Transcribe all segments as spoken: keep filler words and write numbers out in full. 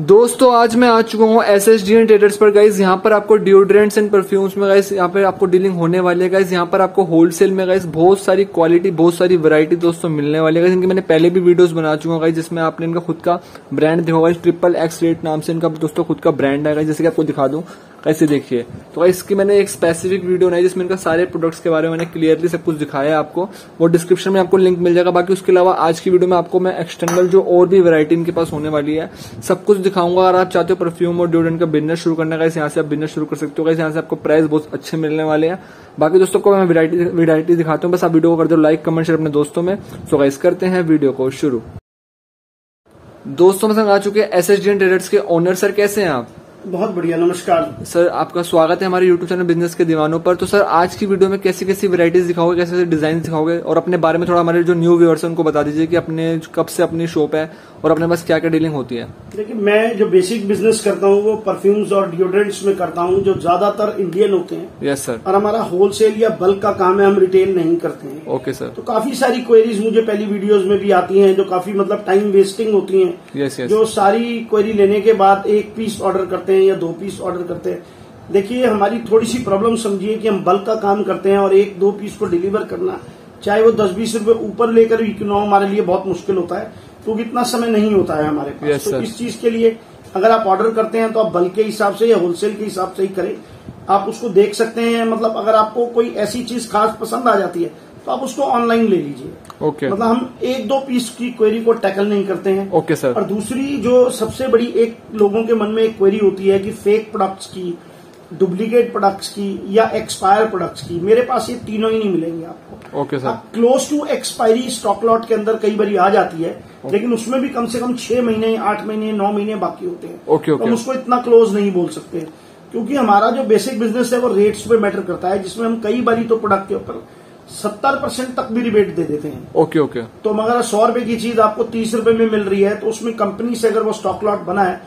दोस्तों आज मैं आ चुका हूँ S S D N traders पर। गाइज यहाँ पर आपको डिओड्रेंट्स एंड परफ्यूम्स में गाइज यहाँ पर आपको डीलिंग होने वाली है। गाइज यहाँ पर आपको होलसेल में गाइज बहुत सारी क्वालिटी, बहुत सारी वैरायटी दोस्तों मिलने वाली है। इनकी मैंने पहले भी वीडियोस बना चुका हूँ गाइज, जिसमें आपने इनका खुद का ब्रांड देखा होगा। ट्रिपल एक्स रेट नाम से इनका दोस्तों खुद का ब्रांड है। जैसे कि आपको दिखा दूं, ऐसे देखिए तो इसकी मैंने एक स्पेसिफिक वीडियो बनाई जिसमें इनका सारे प्रोडक्ट्स के बारे में मैंने क्लियरली सब कुछ दिखाया है आपको। वो डिस्क्रिप्शन में आपको लिंक मिल जाएगा। बाकी उसके अलावा आज की वीडियो में आपको मैं एक्सटर्नल जो और भी वैरायटी इनके पास होने वाली है सब कुछ दिखाऊंगा। अगर आप चाहते हो परफ्यूम और डिओडेंट का बिजनेस शुरू करने का, इस यहाँ से आप बिजनेस शुरू कर सकते हो। इस यहाँ से आपको प्राइस बहुत अच्छे मिलने वाले हैं। बाकी दोस्तों को मैं वैरायटी वैरायटी दिखाता हूँ। बस आप वीडियो को कर दो लाइक, कमेंट, शेयर अपने दोस्तों में। सो गाइस करते हैं वीडियो को शुरू। दोस्तों में आ चुके हैं एसएसडीएन ट्रेडर्स के ओनर। सर कैसे हैं आप? बहुत बढ़िया, नमस्कार सर। आपका स्वागत है हमारे यूट्यूब चैनल बिजनेस के दीवानों पर। तो सर आज की वीडियो में कैसी कैसी वैरायटीज दिखाओगे, कैसे कैसे डिजाइन दिखाओगे, और अपने बारे में थोड़ा हमारे जो न्यू व्यूअर्स हैं उनको बता दीजिए कि अपने कब से अपनी शॉप है और अपने पास क्या क्या डीलिंग होती है। देखिए, मैं जो बेसिक बिजनेस करता हूँ वो परफ्यूम्स और डिओड्रेंट्स में करता हूँ, जो ज्यादातर इंडियन होते हैं। Yes sir. और हमारा होलसेल या बल्क का काम है, हम रिटेल नहीं करते हैं। Okay sir. तो काफी सारी क्वेरीज मुझे पहली वीडियोज में भी आती है, जो काफी मतलब टाइम वेस्टिंग होती है। जो सारी क्वेरी लेने के बाद एक पीस ऑर्डर करते हैं या दो पीस ऑर्डर करते हैं। देखिए, हमारी थोड़ी सी प्रॉब्लम समझिए कि हम बल्क का काम करते हैं और एक दो पीस को डिलीवर करना, चाहे वो दस बीस रुपए ऊपर लेकर विकना, हमारे लिए बहुत मुश्किल होता है क्योंकि इतना समय नहीं होता है हमारे पास। yes, तो इस चीज के लिए अगर आप ऑर्डर करते हैं तो आप बल्क के हिसाब से या होलसेल के हिसाब से ही करें। आप उसको देख सकते हैं, मतलब अगर आपको कोई ऐसी चीज खास पसंद आ जाती है तो आप उसको ऑनलाइन ले लीजिए। Okay okay. मतलब हम एक दो पीस की क्वेरी को टैकल नहीं करते हैं। Okay okay, sir. और दूसरी जो सबसे बड़ी एक लोगों के मन में एक क्वेरी होती है कि फेक प्रोडक्ट्स की, डुप्लीकेट प्रोडक्ट्स की या एक्सपायर प्रोडक्ट्स की। मेरे पास ये तीनों ही नहीं मिलेंगे आपको। Okay okay, sir. Close to expiry stock lot के अंदर कई बार आ जाती है okay. लेकिन उसमें भी कम से कम छह महीने, आठ महीने, नौ महीने बाकी होते हैं। Okay okay, okay. हम उसको इतना क्लोज नहीं बोल सकते क्योंकि हमारा जो बेसिक बिजनेस है वो रेट्स पे मैटर करता है, जिसमें हम कई बार तो प्रोडक्ट के ऊपर सत्तर परसेंट तक भी रिबेट दे देते हैं। Okay okay. तो मगर सौ रुपए की चीज आपको तीस रुपए में मिल रही है तो उसमें कंपनी से अगर वो स्टॉक लॉट बना है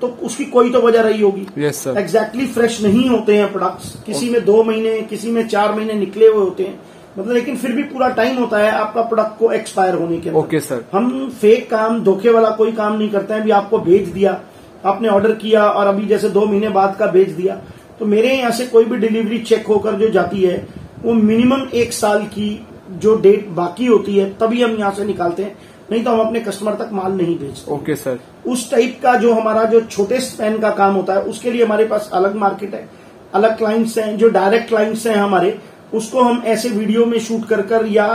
तो उसकी कोई तो वजह रही होगी। Yes sir. एग्जैक्टली फ्रेश नहीं होते हैं प्रोडक्ट्स, किसी में दो महीने, किसी में चार महीने निकले हुए होते हैं, मतलब लेकिन फिर भी पूरा टाइम होता है आपका प्रोडक्ट को एक्सपायर होने के। Okay sir. हम फेक काम, धोखे वाला कोई काम नहीं करते हैं। भी आपको भेज दिया, आपने ऑर्डर किया और अभी जैसे दो महीने बाद का भेज दिया, तो मेरे यहाँ से कोई भी डिलीवरी चेक होकर जो जाती है वो मिनिमम एक साल की जो डेट बाकी होती है तभी हम यहाँ से निकालते हैं, नहीं तो हम अपने कस्टमर तक माल नहीं भेजते। Okay sir. उस टाइप का जो हमारा जो छोटे स्पैन का काम होता है उसके लिए हमारे पास अलग मार्केट है, अलग क्लाइंट्स हैं। जो डायरेक्ट क्लाइंट्स हैं हमारे उसको हम ऐसे वीडियो में शूट कर कर या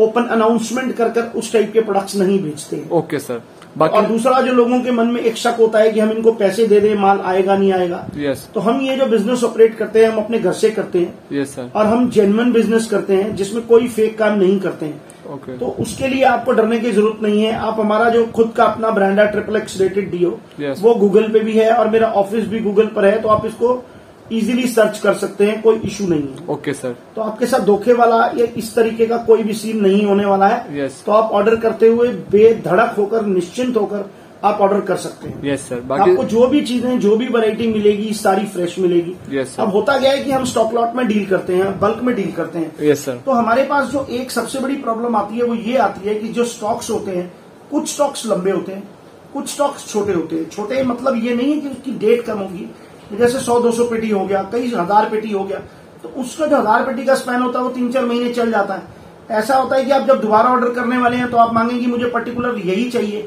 ओपन अनाउंसमेंट कर कर उस टाइप के प्रोडक्ट्स नहीं भेजते। Okay sir. और दूसरा जो लोगों के मन में एक शक होता है कि हम इनको पैसे दे दें, माल आएगा नहीं आएगा। yes. तो हम ये जो बिजनेस ऑपरेट करते हैं हम अपने घर से करते हैं। yes, और हम जेन्युइन बिजनेस करते हैं जिसमें कोई फेक काम नहीं करते हैं। okay. तो उसके लिए आपको डरने की जरूरत नहीं है। आप हमारा जो खुद का अपना ब्रांड है triple X rated DO, yes. वो गूगल पे भी है और मेरा ऑफिस भी गूगल पर है, तो आप इसको इजीली सर्च कर सकते हैं, कोई इशू नहीं है। Okay okay, sir. तो आपके साथ धोखे वाला या इस तरीके का कोई भी सीन नहीं होने वाला है। yes. तो आप ऑर्डर करते हुए बेधड़क होकर, निश्चिंत होकर आप ऑर्डर कर सकते हैं। Yes sir. बाकी आपको जो भी चीजें, जो भी वैरायटी मिलेगी सारी फ्रेश मिलेगी। yes, अब होता क्या है कि हम स्टॉक लॉट में डील करते हैं, बल्क में डील करते हैं। yes, sir. तो हमारे पास जो एक सबसे बड़ी प्रॉब्लम आती है वो ये आती है कि जो स्टॉक्स होते हैं, कुछ स्टॉक्स लंबे होते हैं, कुछ स्टॉक्स छोटे होते हैं। छोटे मतलब ये नहीं है कि उसकी डेट कम होगी, जैसे सौ दो सौ पेटी हो गया, कई हजार पेटी हो गया, तो उसका जो हजार पेटी का स्पैन होता है वो तीन चार महीने चल जाता है। ऐसा होता है कि आप जब दोबारा ऑर्डर करने वाले हैं तो आप मांगेंगे मुझे पर्टिकुलर यही चाहिए,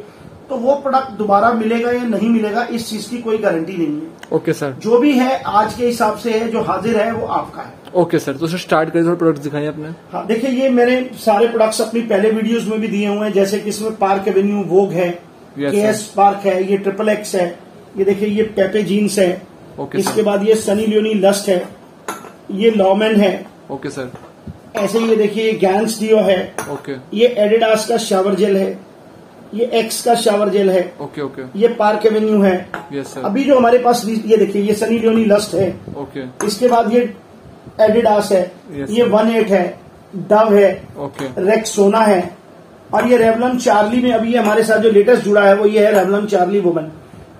तो वो प्रोडक्ट दोबारा मिलेगा या नहीं मिलेगा इस चीज की कोई गारंटी नहीं है। Okay sir. जो भी है आज के हिसाब से है, जो हाजिर है वो आपका है। Okay sir. तो स्टार्ट करिए, थोड़ा प्रोडक्ट दिखाइए अपने। हाँ देखिये, ये मैंने सारे प्रोडक्ट्स अपनी पहले वीडियोज में भी दिए हुए हैं, जैसे कि इसमें पार्क एवेन्यू वोग है, केएस पार्क है, ये ट्रिपल एक्स है, ये देखिये ये पेपे जीन्स है। Okay, इसके बाद ये सनी लियोनी लस्ट है, ये लॉमेन है। Okay okay, sir. ऐसे ये देखिए गैंग्स डियो है। Okay okay. ये एडिडास का शावर जेल है, ये एक्स का शावर जेल है। Okay okay, okay okay. ये पार्क एवेन्यू है। yes, sir. अभी जो हमारे पास ये देखिए ये सनी लियोनी लस्ट है। Okay okay. इसके बाद ये एडिडास है। yes, ये वन एट है, डव है। Okay okay. रेक्सोना है और ये रेवलॉन चार्ली में अभी हमारे साथ जो लेटेस्ट जुड़ा है वो ये है रेवलॉन चार्ली वुमन।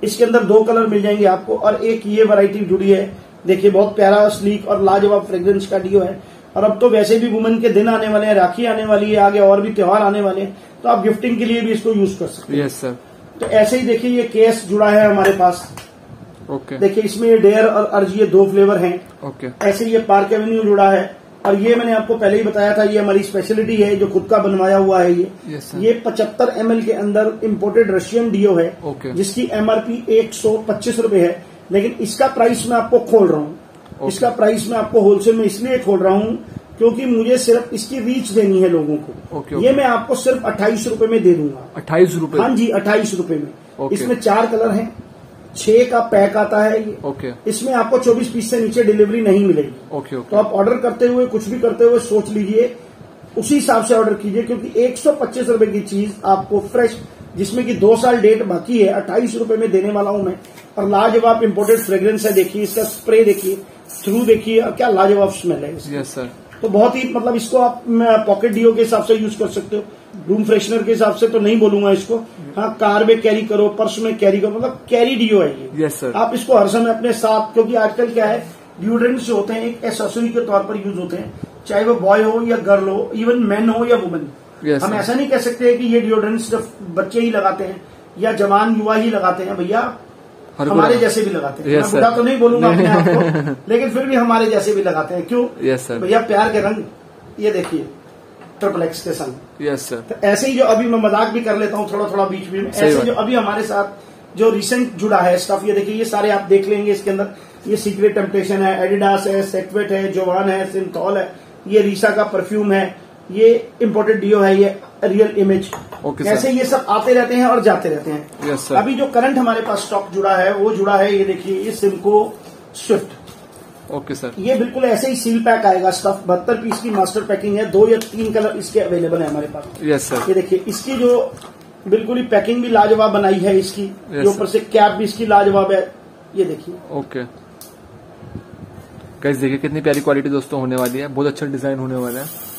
इसके अंदर दो कलर मिल जाएंगे आपको और एक ये वैरायटी जुड़ी है। देखिए बहुत प्यारा और स्लीक और लाजवाब फ्रेग्रेंस का डियो है। और अब तो वैसे भी वुमेन के दिन आने वाले हैं, राखी आने वाली है, आगे और भी त्योहार आने वाले हैं, तो आप गिफ्टिंग के लिए भी इसको यूज कर सकते हैं। Yes sir. तो ऐसे ही देखिए ये केस जुड़ा है हमारे पास। ओके देखिए इसमें ये डेयर और अर्जी ये दो फ्लेवर हैं। ओके ऐसे ये पार्क एवेन्यू जुड़ा है और ये मैंने आपको पहले ही बताया था ये हमारी स्पेशलिटी है जो खुद का बनवाया हुआ है। ये yes, ये पचहत्तर एम एल के अंदर इम्पोर्टेड रशियन डीओ है। okay. जिसकी एमआरपी एक सौ पच्चीस रुपए है, लेकिन इसका प्राइस मैं आपको खोल रहा हूँ। okay. इसका प्राइस मैं आपको होलसेल में इसलिए खोल रहा हूँ क्योंकि मुझे सिर्फ इसकी रीच देनी है लोगों को। okay, okay. ये मैं आपको सिर्फ अट्ठाईस रुपए में दे दूंगा। अट्ठाईस रूपये? हाँ जी अट्ठाईस रूपये में। okay. इसमें चार कलर है, छह का पैक आता है ये। okay. इसमें आपको चौबीस पीस से नीचे डिलीवरी नहीं मिलेगी। okay, okay. तो आप ऑर्डर करते हुए कुछ भी करते हुए सोच लीजिए, उसी हिसाब से ऑर्डर कीजिए क्योंकि एक सौ पच्चीस रुपए की चीज आपको फ्रेश, जिसमें कि दो साल डेट बाकी है, अट्ठाईस रुपए में देने वाला हूं मैं। और लाजवाब इम्पोर्टेड फ्रेग्रेंस है, देखिए इसका स्प्रे देखिए, थ्रू देखिए और क्या लाजवाब स्मेल है। Yes sir. तो बहुत ही मतलब इसको आप पॉकेट डीओ के हिसाब से यूज कर सकते हो, रूम फ्रेशनर के हिसाब से तो नहीं बोलूंगा इसको। हाँ कार में कैरी करो, पर्स में कैरी करो, मतलब कैरी डीओ है ये। yes, आप इसको हर समय अपने साथ, क्योंकि आजकल क्या है डिओड्रेंट्स होते हैं एक एक्सेसरी के तौर पर यूज होते हैं, चाहे वो बॉय हो या गर्ल हो, इवन मैन हो या वुमन। yes, हम ऐसा नहीं कह सकते कि ये डिओड्रेंट्स जब बच्चे ही लगाते हैं या जवान युवा ही लगाते हैं, भैया हमारे जैसे भी लगाते हैं। yes, मैं बुरा तो नहीं बोलूंगा अपने आप को, लेकिन फिर भी हमारे जैसे भी लगाते हैं। क्यों? yes, भैया प्यार के रंग, ये देखिए ट्रिपल एक्स के संग। yes, तो ऐसे ही जो अभी मैं मजाक भी कर लेता हूँ थोड़ा थोड़ा बीच बीच में, ऐसे जो अभी हमारे साथ जो रिसेंट जुड़ा है स्टफ, ये देखिए ये सारे आप देख लेंगे इसके अंदर। ये सीक्रेट टेम्पटेशन है, एडिडास है, सेक्वेट है, जोवान है, सिंथॉल है, ये रीसा का परफ्यूम है, ये इम्पोर्टेड डीओ है, ये रियल इमेज। okay, ऐसे ये सब आते रहते हैं और जाते रहते हैं। yes, अभी जो करंट हमारे पास स्टॉक जुड़ा है वो जुड़ा है ये देखिए ये सिमको स्विफ्ट। Okay sir. ये बिल्कुल ऐसे ही सील पैक आएगा स्टफ, बहत्तर पीस की मास्टर पैकिंग है, दो या तीन कलर इसके अवेलेबल है हमारे पास। Yes sir. ये देखिए इसकी जो बिल्कुल ही पैकिंग भी लाजवाब बनाई है इसकी, ऊपर से कैप भी इसकी लाजवाब है, ये देखिए। ओके गाइस देखिए कितनी प्यारी क्वालिटी दोस्तों होने वाली है, बहुत अच्छा डिजाइन होने वाला है।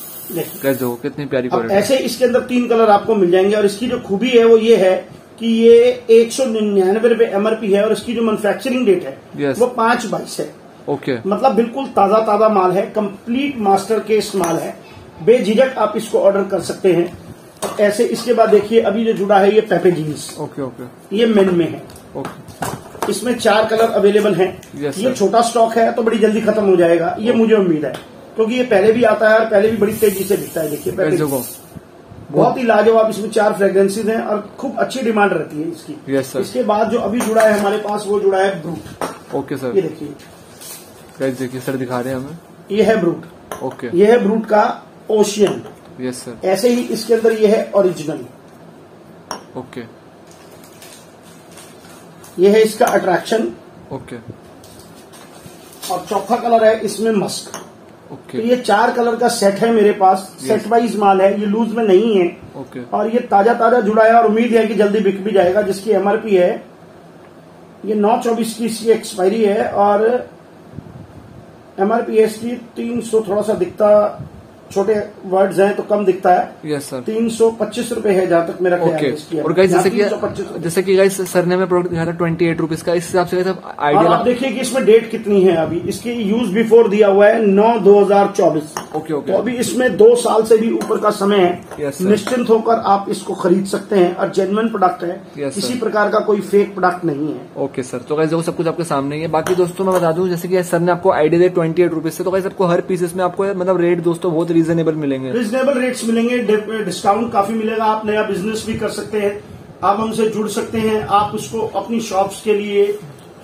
देखो कितनी प्यारी क्वालिटी। ऐसे इसके अंदर तीन कलर आपको मिल जाएंगे और इसकी जो खूबी है वो ये है कि ये एक सौ निन्यानवे रुपए एमआरपी है और इसकी जो मैन्युफैक्चरिंग डेट है yes. वो पांच बाईस है। Okay okay. मतलब बिल्कुल ताजा ताजा माल है, कंप्लीट मास्टर केस माल है, बेझिझक आप इसको ऑर्डर कर सकते हैं। और ऐसे इसके बाद देखिए अभी जो जुड़ा है ये पेपे जीन्स। ओके ओके ये मेन में है। ओके इसमें चार कलर अवेलेबल है। ये छोटा स्टॉक है तो बड़ी जल्दी खत्म हो जाएगा, ये मुझे उम्मीद है क्योंकि ये पहले भी आता है और पहले भी बड़ी तेजी से बिकता है। देखिए बहुत ही लाजवाब, इसमें चार फ्रेग्रेंसेस हैं और खूब अच्छी डिमांड रहती है इसकी। yes, इसके बाद जो अभी जुड़ा है हमारे पास वो जुड़ा है ब्रूट। Okay sir. ये देखिए देखिए सर दिखा रहे हैं हमें, ये है ब्रूट। ओके ये है ब्रूट का ओशियन। Yes sir. ऐसे ही इसके अंदर ये है ओरिजिनल। ओके ये है इसका अट्रैक्शन। ओके और चौथा कलर है इसमें मस्क। Okay. तो ये चार कलर का सेट है मेरे पास। yes. सेट वाइज माल है, ये लूज में नहीं है। okay. और ये ताजा ताजा जुड़ा है और उम्मीद है कि जल्दी बिक भी जाएगा। जिसकी एमआरपी है ये नौ चौबीस की इसकी एक्सपायरी है और एमआरपी इसकी तीन सौ, थोड़ा सा दिखता छोटे वर्ड्स हैं तो कम दिखता है। Yes sir. तीन सौ पच्चीस रूपये है जहाँ तक मेरा ख्याल है इसकी। और गाइस जैसे कि जैसे कि गाइस सर ने मैं प्रोडक्ट दिया था ट्वेंटी एट रुपीज का, इस हिसाब से आइडिया आप देखिए कि इसमें डेट कितनी है अभी इसकी। यूज बिफोर दिया हुआ है नौ दो हजार चौबीस। Okay okay. तो अभी इसमें दो साल से भी ऊपर का समय है, निश्चिंत होकर आप इसको खरीद सकते हैं और जेन्युइन प्रोडक्ट है, किसी प्रकार का कोई फेक प्रोडक्ट नहीं है। Okay sir. तो गाइस सब कुछ आपके सामने है। बाकी दोस्तों मैं बता दूं जैसे कि सर ने आपको आइडिया दिया ट्वेंटी एट रुपीज से, तो गाइस आपको हर पीसेस में आपको मतलब रेट दोस्तों बहुत रीजनेबल मिलेंगे, रीजनेबल रेट्स मिलेंगे, डिस्काउंट काफी मिलेगा। आप नया बिजनेस भी कर सकते हैं, आप हमसे जुड़ सकते हैं, आप उसको अपनी शॉप्स के लिए,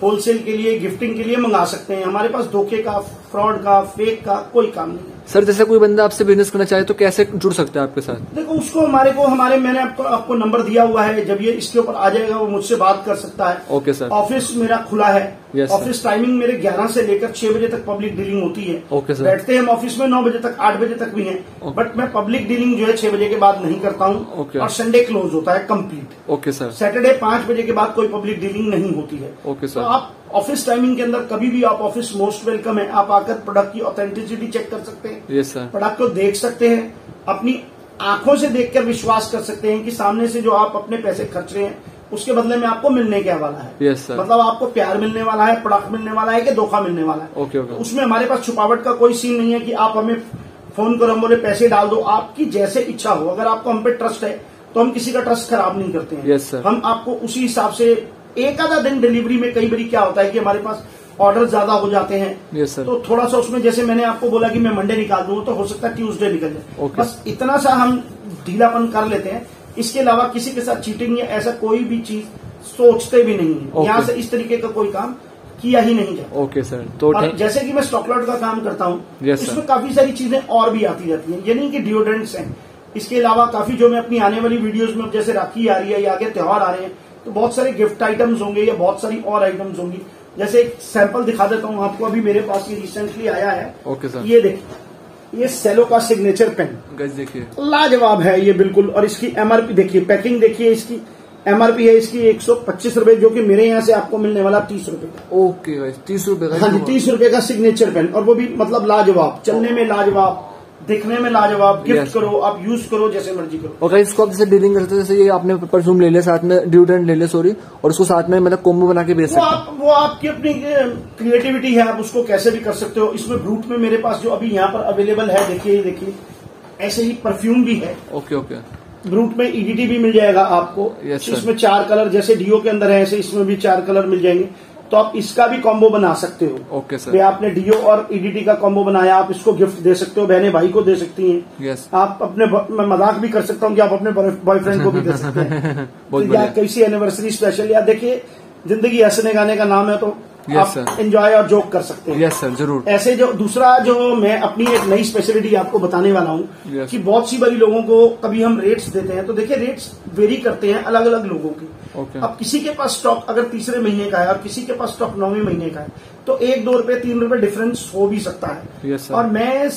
होलसेल के लिए, गिफ्टिंग के लिए मंगा सकते हैं। हमारे पास धोखे का, फ्रॉड का, फेक का कोई काम नहीं है। सर जैसे कोई बंदा आपसे बिजनेस करना चाहे तो कैसे जुड़ सकता है आपके साथ? देखो उसको हमारे को हमारे मैंने आपको, आपको नंबर दिया हुआ है, जब ये इसके ऊपर आ जाएगा वो मुझसे बात कर सकता है। Okay sir. ऑफिस मेरा खुला है, ऑफिस टाइमिंग मेरे ग्यारह से लेकर छह बजे तक पब्लिक डीलिंग होती है। Okay sir. बैठते हैं हम ऑफिस में नौ बजे तक, आठ बजे तक भी है, बट मैं पब्लिक डीलिंग जो है छह बजे के बाद नहीं करता हूँ। और संडे क्लोज होता है कम्प्लीट। Okay sir. सैटरडे पांच बजे के बाद कोई पब्लिक डीलिंग नहीं होती है। Okay sir. आप ऑफिस टाइमिंग के अंदर कभी भी आप ऑफिस मोस्ट वेलकम है, आप आकर प्रोडक्ट की ऑथेंटिसिटी चेक कर सकते हैं। yes, प्रोडक्ट को देख सकते हैं, अपनी आंखों से देखकर विश्वास कर सकते हैं कि सामने से जो आप अपने पैसे खर्च रहे हैं उसके बदले में आपको मिलने क्या वाला है। yes, मतलब आपको प्यार मिलने वाला है, प्रोडक्ट मिलने वाला है कि धोखा मिलने वाला है। okay, okay. तो उसमें हमारे पास छुपावट का कोई सीन नहीं है कि आप हमें फोन करो, हम बोले पैसे डाल दो। आपकी जैसे इच्छा हो, अगर आपको हम पे ट्रस्ट है तो हम किसी का ट्रस्ट खराब नहीं करते हैं। yes, हम आपको उसी हिसाब से एक आधा दिन डिलीवरी में, कई बार क्या होता है कि हमारे पास ऑर्डर ज्यादा हो जाते हैं, yes, तो थोड़ा सा उसमें, जैसे मैंने आपको बोला कि मैं मंडे निकाल दूंगा, तो हो सकता है ट्यूसडे निकल जाए। okay. बस इतना सा हम ढीलापन कर लेते हैं, इसके अलावा किसी के साथ चीटिंग या ऐसा कोई भी चीज सोचते भी नहीं है। okay. यहाँ से इस तरीके का कोई काम किया ही नहीं जाता। Okay okay, sir. तो और जैसे कि मैं स्टॉकलॉट का काम करता हूँ, yes, इसमें काफी सारी चीजें और भी आती रहती हैं, ये नहीं कि डिओड्रेंट्स हैं, इसके अलावा काफी, जो मैं अपनी आने वाली वीडियोस में, जैसे राखी आ रही है या आगे त्योहार आ रहे हैं, तो बहुत सारे गिफ्ट आइटम्स होंगे या बहुत सारी और आइटम्स होंगी। जैसे एक सैंपल दिखा देता हूँ आपको, अभी मेरे पास ये रिसेंटली आया है। Okay sir. ये देखिए, ये सेलो का सिग्नेचर पेन, गाइस देखिए लाजवाब है ये बिल्कुल, और इसकी एमआरपी देखिए, पैकिंग देखिए, इसकी एमआरपी है इसकी एक सौ पच्चीस रूपये, जो कि मेरे यहाँ से आपको मिलने वाला तीस रूपये का। ओके गाइस, तीस रूपये का। हाँ जी, तीस रूपये का सिग्नेचर पेन, और वो भी मतलब लाजवाब, चलने में लाजवाब, दिखने में लाजवाब। Gift yes. करो आप, यूज करो जैसे मर्जी करो। और इसको आप जैसे डीलिंग करते हो, जैसे ये आपने परफ्यूम ले लिया, साथ में डिओड्रेंट ले लिया, सॉरी, और उसको साथ में मतलब कॉम्बो बना के बेच सकते हो। वो आपकी अपनी क्रिएटिविटी है, आप उसको कैसे भी कर सकते हो। इसमें ब्रूट में मेरे पास जो अभी यहाँ पर अवेलेबल है, देखिए देखिए ऐसे ही परफ्यूम भी है। Okay okay. ब्रूट में ईडीटी भी मिल जाएगा आपको। yes, इसमें चार कलर, जैसे डीओ के अंदर है ऐसे इसमें भी चार कलर मिल जाएंगे, तो आप इसका भी कॉम्बो बना सकते हो। Okay sir. आपने डीओ और ईडीटी का कॉम्बो बनाया, आप इसको गिफ्ट दे सकते हो, बहने भाई को दे सकती हैं। yes. आप अपने, मैं मजाक भी कर सकता हूँ कि आप अपने बॉयफ्रेंड को भी दे सकते हैं। तो या कैसी एनिवर्सरी स्पेशल, या देखिए जिंदगी हंसने गाने का नाम है, तो yes, आप एंजॉय और जोक कर सकते हैं। yes, सर, जरूर। ऐसे जो दूसरा, जो मैं अपनी एक नई स्पेशलिटी आपको बताने वाला हूँ, कि बहुत सी बारी लोगों को कभी हम रेट्स देते हैं, तो देखिए रेट्स वेरी करते हैं अलग अलग लोगों के। Okay. अब किसी के पास स्टॉक अगर तीसरे महीने का है और किसी के पास स्टॉक नौवें महीने का है, तो एक दो रुपए तीन रुपए डिफरेंस हो भी सकता है। yes, और मैं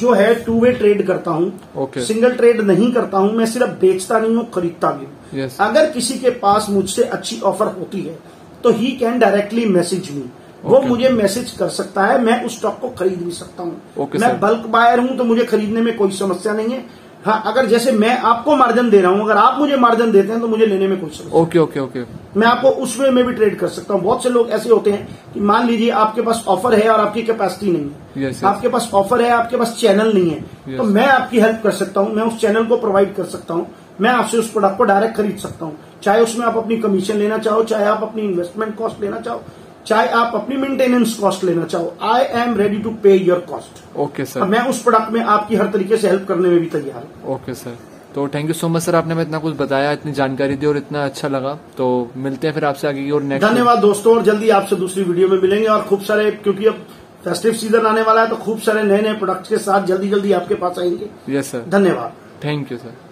जो है टू वे ट्रेड करता हूँ, okay. सिंगल ट्रेड नहीं करता हूँ, मैं सिर्फ बेचता नहीं हूँ, खरीदता भी हूँ। yes. अगर किसी के पास मुझसे अच्छी ऑफर होती है, तो ही कैन डायरेक्टली मैसेज मी, वो okay. मुझे मैसेज कर सकता है, मैं उस स्टॉक को खरीद भी सकता हूँ। okay, मैं बल्क बायर हूँ, तो मुझे खरीदने में कोई समस्या नहीं है। हाँ, अगर जैसे मैं आपको मार्जिन दे रहा हूँ, अगर आप मुझे मार्जिन देते हैं, तो मुझे लेने में कुछ। Okay okay okay. मैं आपको उस वे में भी ट्रेड कर सकता हूँ। बहुत से लोग ऐसे होते हैं कि मान लीजिए आपके पास ऑफर है और आपकी कैपेसिटी नहीं है। yes, yes. आपके पास ऑफर है, आपके पास चैनल नहीं है। yes. तो मैं आपकी हेल्प कर सकता हूँ, मैं उस चैनल को प्रोवाइड कर सकता हूँ, मैं आपसे उस प्रोडक्ट को डायरेक्ट खरीद सकता हूँ, चाहे उसमें आप अपनी कमीशन लेना चाहो, चाहे आप अपनी इन्वेस्टमेंट कॉस्ट लेना चाहो, चाहे आप अपनी मेंटेनेंस कॉस्ट लेना चाहो। I am ready to pay your cost. Okay sir. मैं उस प्रोडक्ट में आपकी हर तरीके से हेल्प करने में भी तैयार हूँ। ओके सर, तो thank you so much sir, आपने इतना कुछ बताया, इतनी जानकारी दी और इतना अच्छा लगा। तो मिलते हैं फिर आपसे आगे की और नेक्स्ट। धन्यवाद दोस्तों, और जल्दी आपसे दूसरी वीडियो में मिलेंगे, और खूब सारे, क्योंकि अब फेस्टिव सीजन आने वाला है, तो खूब सारे नए नए प्रोडक्ट्स के साथ जल्दी जल्दी आपके पास आएंगे। यस सर, धन्यवाद, थैंक यू सर।